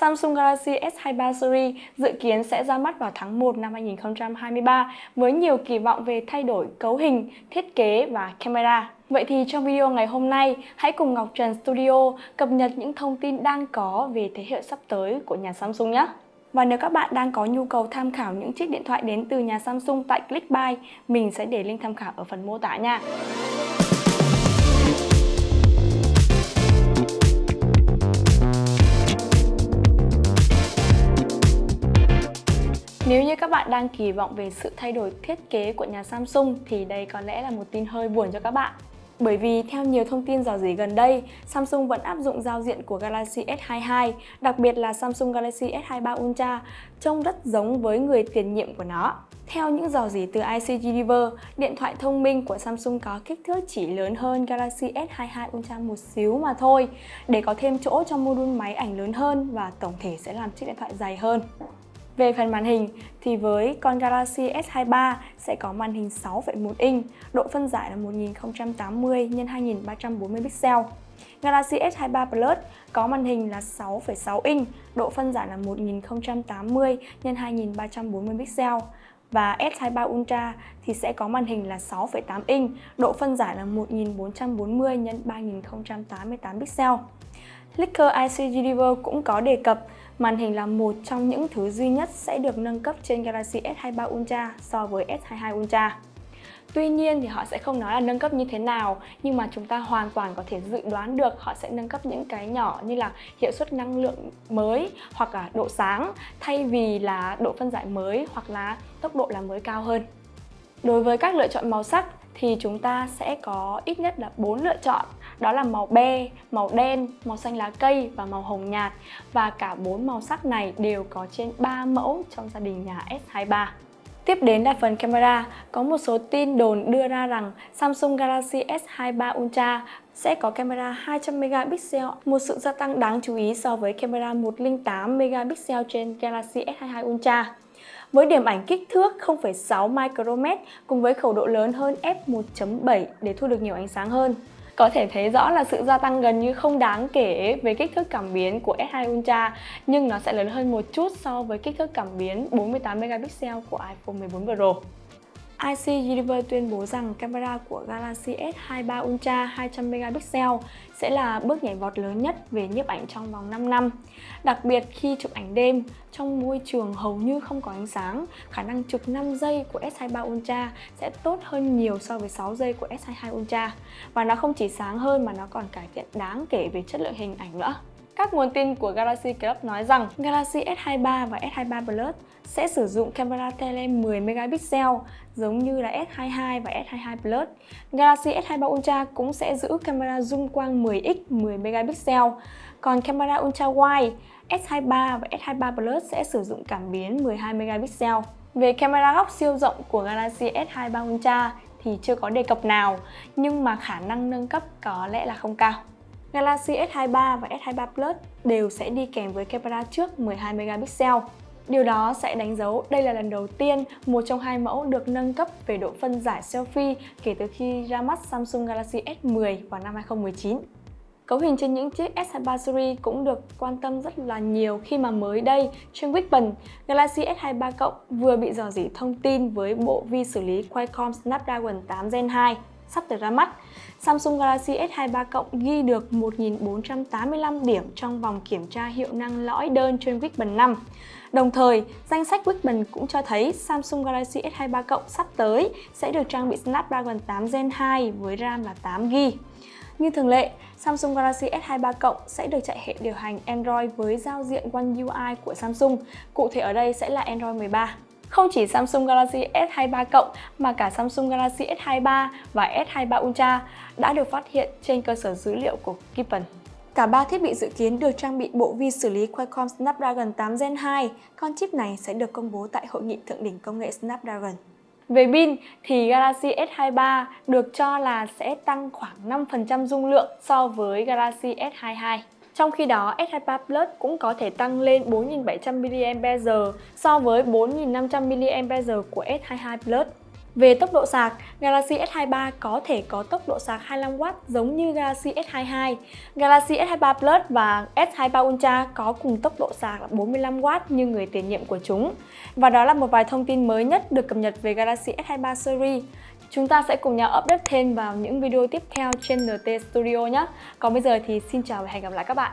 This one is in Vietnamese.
Samsung Galaxy S23 series dự kiến sẽ ra mắt vào tháng 1 năm 2023 với nhiều kỳ vọng về thay đổi cấu hình, thiết kế và camera. Vậy thì trong video ngày hôm nay, hãy cùng Ngọc Trần Studio cập nhật những thông tin đang có về thế hệ sắp tới của nhà Samsung nhé! Và nếu các bạn đang có nhu cầu tham khảo những chiếc điện thoại đến từ nhà Samsung tại ClickBuy, mình sẽ để link tham khảo ở phần mô tả nha! Nếu như các bạn đang kỳ vọng về sự thay đổi thiết kế của nhà Samsung thì đây có lẽ là một tin hơi buồn cho các bạn. Bởi vì theo nhiều thông tin rò rỉ gần đây, Samsung vẫn áp dụng giao diện của Galaxy S22, đặc biệt là Samsung Galaxy S23 Ultra, trông rất giống với người tiền nhiệm của nó. Theo những rò rỉ từ ICGiver, điện thoại thông minh của Samsung có kích thước chỉ lớn hơn Galaxy S22 Ultra một xíu mà thôi, để có thêm chỗ cho mô đun máy ảnh lớn hơn và tổng thể sẽ làm chiếc điện thoại dày hơn. Về phần màn hình thì với con Galaxy S23 sẽ có màn hình 6,1 inch, độ phân giải là 1080 x 2340 pixel. Galaxy S23 Plus có màn hình là 6,6 inch, độ phân giải là 1080 x 2340 pixel. Và S23 Ultra thì sẽ có màn hình là 6,8 inch, độ phân giải là 1440 x 3088 pixel. Leaker ICGiver cũng có đề cập màn hình là một trong những thứ duy nhất sẽ được nâng cấp trên Galaxy S23 Ultra so với S22 Ultra. Tuy nhiên thì họ sẽ không nói là nâng cấp như thế nào, nhưng mà chúng ta hoàn toàn có thể dự đoán được họ sẽ nâng cấp những cái nhỏ như là hiệu suất năng lượng mới hoặc là độ sáng thay vì là độ phân giải mới hoặc là tốc độ làm mới cao hơn. Đối với các lựa chọn màu sắc thì chúng ta sẽ có ít nhất là 4 lựa chọn, đó là màu be, màu đen, màu xanh lá cây và màu hồng nhạt, và cả 4 màu sắc này đều có trên 3 mẫu trong gia đình nhà S23. Tiếp đến là phần camera, có một số tin đồn đưa ra rằng Samsung Galaxy S23 Ultra sẽ có camera 200 megapixel, một sự gia tăng đáng chú ý so với camera 108 megapixel trên Galaxy S22 Ultra. Với điểm ảnh kích thước 0,6 micromet cùng với khẩu độ lớn hơn f1.7 để thu được nhiều ánh sáng hơn. Có thể thấy rõ là sự gia tăng gần như không đáng kể về kích thước cảm biến của S22 Ultra, nhưng nó sẽ lớn hơn một chút so với kích thước cảm biến 48 megapixel của iPhone 14 Pro. ICGiver tuyên bố rằng camera của Galaxy S23 Ultra 200 megapixel sẽ là bước nhảy vọt lớn nhất về nhiếp ảnh trong vòng 5 năm. Đặc biệt khi chụp ảnh đêm, trong môi trường hầu như không có ánh sáng, khả năng chụp 5 giây của S23 Ultra sẽ tốt hơn nhiều so với 6 giây của S22 Ultra. Và nó không chỉ sáng hơn mà nó còn cải thiện đáng kể về chất lượng hình ảnh nữa. Các nguồn tin của Galaxy Club nói rằng Galaxy S23 và S23 Plus sẽ sử dụng camera tele 10 megapixel giống như là S22 và S22 Plus. Galaxy S23 Ultra cũng sẽ giữ camera zoom quang 10x 10 megapixel. Còn camera ultra wide, S23 và S23 Plus sẽ sử dụng cảm biến 12 megapixel. Về camera góc siêu rộng của Galaxy S23 Ultra thì chưa có đề cập nào, nhưng mà khả năng nâng cấp có lẽ là không cao. Galaxy S23 và S23 Plus đều sẽ đi kèm với camera trước 12 megapixel. Điều đó sẽ đánh dấu đây là lần đầu tiên một trong hai mẫu được nâng cấp về độ phân giải selfie kể từ khi ra mắt Samsung Galaxy S10 vào năm 2019. Cấu hình trên những chiếc S23 series cũng được quan tâm rất là nhiều khi mà mới đây trên Geekbench, Galaxy S23 Cộng vừa bị rò rỉ thông tin với bộ vi xử lý Qualcomm Snapdragon 8 Gen 2. Sắp tới ra mắt, Samsung Galaxy S23 Cộng ghi được 1485 điểm trong vòng kiểm tra hiệu năng lõi đơn trên Geekbench 5. Đồng thời, danh sách Geekbench cũng cho thấy Samsung Galaxy S23 Cộng sắp tới sẽ được trang bị Snapdragon 8 Gen 2 với RAM là 8GB. Như thường lệ, Samsung Galaxy S23 Cộng sẽ được chạy hệ điều hành Android với giao diện One UI của Samsung, cụ thể ở đây sẽ là Android 13. Không chỉ Samsung Galaxy S23 Cộng mà cả Samsung Galaxy S23 và S23 Ultra đã được phát hiện trên cơ sở dữ liệu của Kipen. Cả 3 thiết bị dự kiến được trang bị bộ vi xử lý Qualcomm Snapdragon 8 Gen 2. Con chip này sẽ được công bố tại Hội nghị Thượng đỉnh Công nghệ Snapdragon. Về pin thì Galaxy S23 được cho là sẽ tăng khoảng 5% dung lượng so với Galaxy S22. Trong khi đó, S23 Plus cũng có thể tăng lên 4.700 mAh so với 4.500 mAh của S22 Plus. Về tốc độ sạc, Galaxy S23 có thể có tốc độ sạc 25W giống như Galaxy S22. Galaxy S23 Plus và S23 Ultra có cùng tốc độ sạc là 45W như người tiền nhiệm của chúng. Và đó là một vài thông tin mới nhất được cập nhật về Galaxy S23 series. Chúng ta sẽ cùng nhau update thêm vào những video tiếp theo trên NT Studio nhé. Còn bây giờ thì xin chào và hẹn gặp lại các bạn.